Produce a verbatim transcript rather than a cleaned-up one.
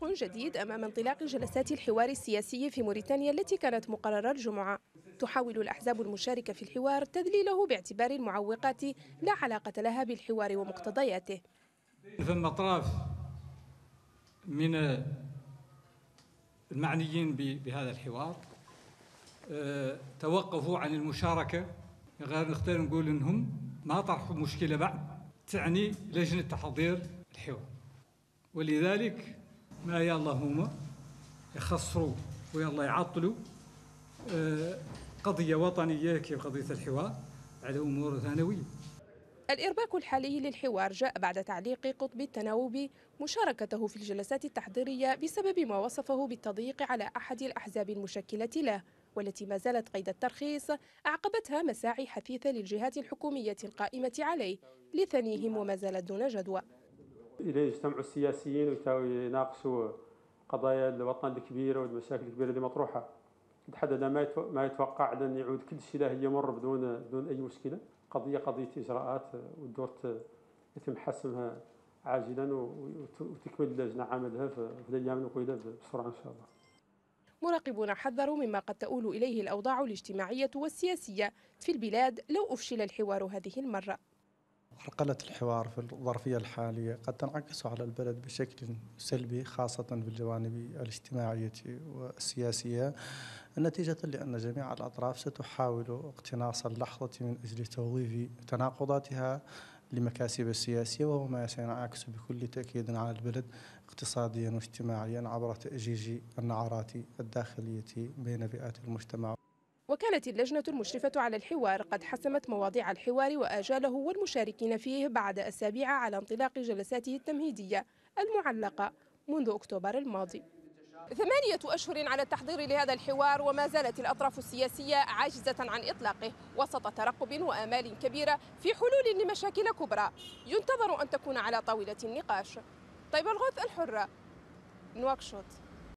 سائق جديد أمام انطلاق جلسات الحوار السياسي في موريتانيا التي كانت مقررة الجمعة. تحاول الأحزاب المشاركة في الحوار تذليله باعتبار المعوقات لا علاقة لها بالحوار ومقتضياته. ثم أطراف من المعنيين بهذا الحوار توقفوا عن المشاركة، غير نختار نقول إنهم ما طرحوا مشكلة بعد تعني لجنة تحضير الحوار، ولذلك ما يا اللهم يخسروا ويا الله يعطلوا قضية وطنية كيف قضية الحوار على أمور ثانوية. الإرباك الحالي للحوار جاء بعد تعليق قطب التناوب مشاركته في الجلسات التحضيرية بسبب ما وصفه بالتضييق على أحد الأحزاب المشكلة له، والتي ما زالت قيد الترخيص أعقبتها مساعي حثيثة للجهات الحكومية القائمة عليه لثنيهم وما زالت دون جدوى. إذا يجتمعوا السياسيين ويناقشوا قضايا الوطن الكبيرة والمشاكل الكبيرة اللي مطروحة، نتحدد ما يتوقع لأن يعود كل شيء له يمر بدون بدون أي مشكلة. قضية قضية إجراءات والدور يتم حسمها عاجلا وتكمل اللجنة عملها في الأيام القليلة بسرعة إن شاء الله. مراقبون حذروا مما قد تؤول إليه الأوضاع الاجتماعية والسياسية في البلاد لو أفشل الحوار هذه المرة. عرقلة الحوار في الظرفية الحالية قد تنعكس على البلد بشكل سلبي، خاصة في الجوانب الاجتماعية والسياسية، نتيجة لأن جميع الأطراف ستحاول اقتناص اللحظة من أجل توظيف تناقضاتها لمكاسب السياسية، وهو ما سينعكس بكل تأكيد على البلد اقتصاديا واجتماعيا عبر تأجيج النعرات الداخلية بين فئات المجتمع. وكانت اللجنة المشرفة على الحوار قد حسمت مواضيع الحوار وآجاله والمشاركين فيه بعد أسابيع على انطلاق جلساته التمهيدية المعلقة منذ أكتوبر الماضي. ثمانية أشهر على التحضير لهذا الحوار وما زالت الأطراف السياسية عاجزة عن إطلاقه وسط ترقب وآمال كبيرة في حلول لمشاكل كبرى ينتظر أن تكون على طاولة النقاش. طيب الغوث، الحرة، نواكشوط.